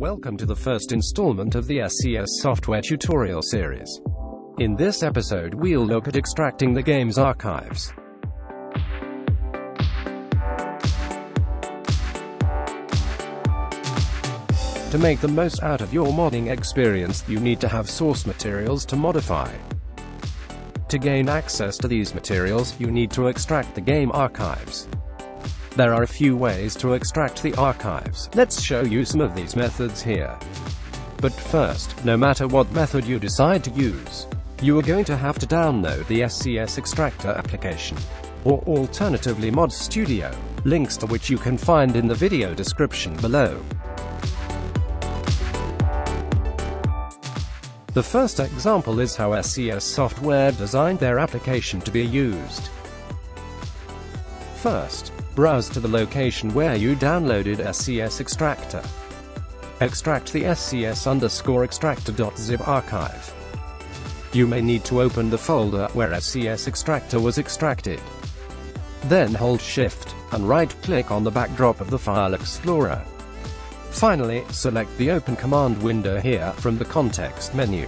Welcome to the first installment of the SCS software tutorial series. In this episode we'll look at extracting the game's archives. To make the most out of your modding experience, you need to have source materials to modify. To gain access to these materials, you need to extract the game archives. There are a few ways to extract the archives. Let's show you some of these methods here. But first, no matter what method you decide to use, you are going to have to download the SCS Extractor application, or alternatively Mod Studio, links to which you can find in the video description below. The first example is how SCS software designed their application to be used. First, browse to the location where you downloaded SCS Extractor. Extract the scs_extractor.zip archive. You may need to open the folder where SCS Extractor was extracted. Then hold Shift and right-click on the backdrop of the File Explorer. Finally, select the Open Command window here from the context menu.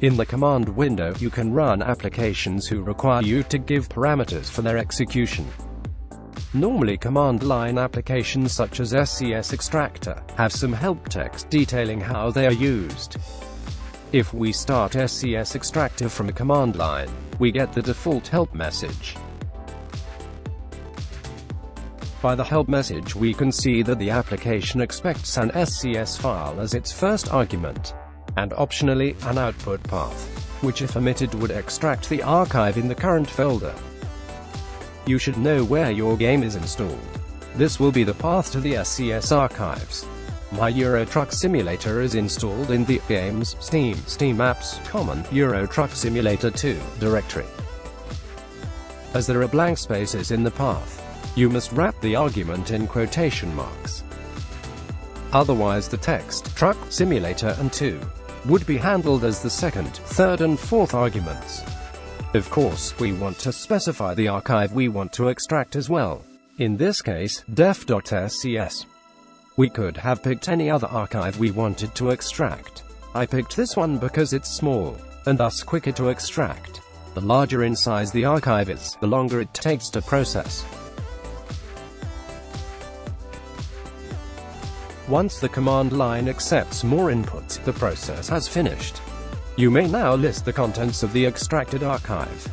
In the command window, you can run applications who require you to give parameters for their execution. Normally, command line applications such as SCS Extractor have some help text detailing how they are used. If we start SCS Extractor from a command line, we get the default help message. By the help message we can see that the application expects an SCS file as its first argument, and optionally, an output path, which if omitted would extract the archive in the current folder. You should know where your game is installed. This will be the path to the SCS archives. My Euro Truck Simulator is installed in the Games, Steam Apps, common, Euro Truck Simulator 2 directory. As there are blank spaces in the path, you must wrap the argument in quotation marks. Otherwise the text, Truck, Simulator and 2, would be handled as the second, third and fourth arguments. Of course, we want to specify the archive we want to extract as well. In this case, def.scs. We could have picked any other archive we wanted to extract. I picked this one because it's small, and thus quicker to extract. The larger in size the archive is, the longer it takes to process. Once the command line accepts more inputs, the process has finished. You may now list the contents of the extracted archive.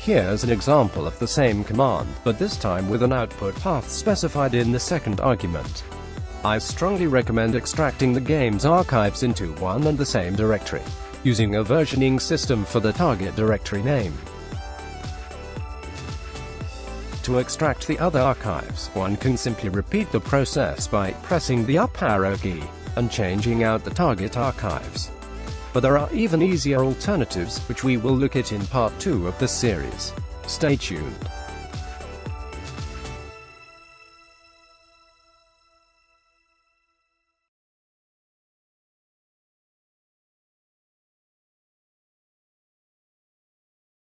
Here's an example of the same command, but this time with an output path specified in the second argument. I strongly recommend extracting the game's archives into one and the same directory, using a versioning system for the target directory name. To extract the other archives, one can simply repeat the process by pressing the up arrow key, and changing out the target archives. But there are even easier alternatives, which we will look at in part 2 of this series. Stay tuned.